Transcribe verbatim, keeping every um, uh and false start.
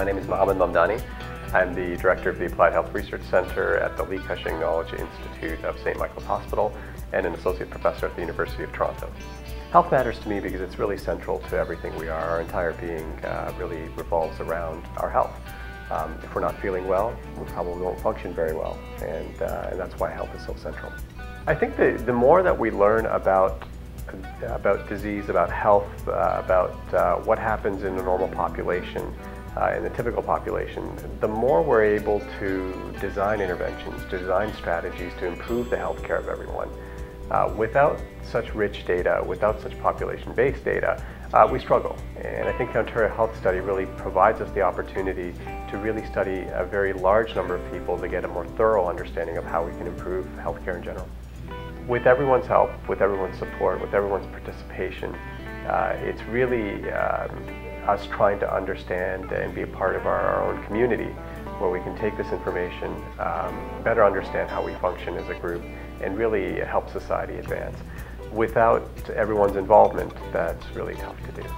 My name is Muhammad Mamdani. I'm the director of the Applied Health Research Center at the Li Ka Shing Knowledge Institute of Saint Michael's Hospital and an associate professor at the University of Toronto. Health matters to me because it's really central to everything we are. Our entire being uh, really revolves around our health. Um, if we're not feeling well, we probably won't function very well, and, uh, and that's why health is so central. I think the, the more that we learn about about disease, about health, uh, about uh, what happens in the normal population, uh, in the typical population, the more we're able to design interventions, design strategies to improve the health care of everyone. Uh, without such rich data, without such population-based data, uh, we struggle. And I think the Ontario Health Study really provides us the opportunity to really study a very large number of people to get a more thorough understanding of how we can improve healthcare in general. With everyone's help, with everyone's support, with everyone's participation, uh, it's really um, us trying to understand and be a part of our, our own community, where we can take this information, um, better understand how we function as a group, and really help society advance. Without everyone's involvement, that's really tough to do.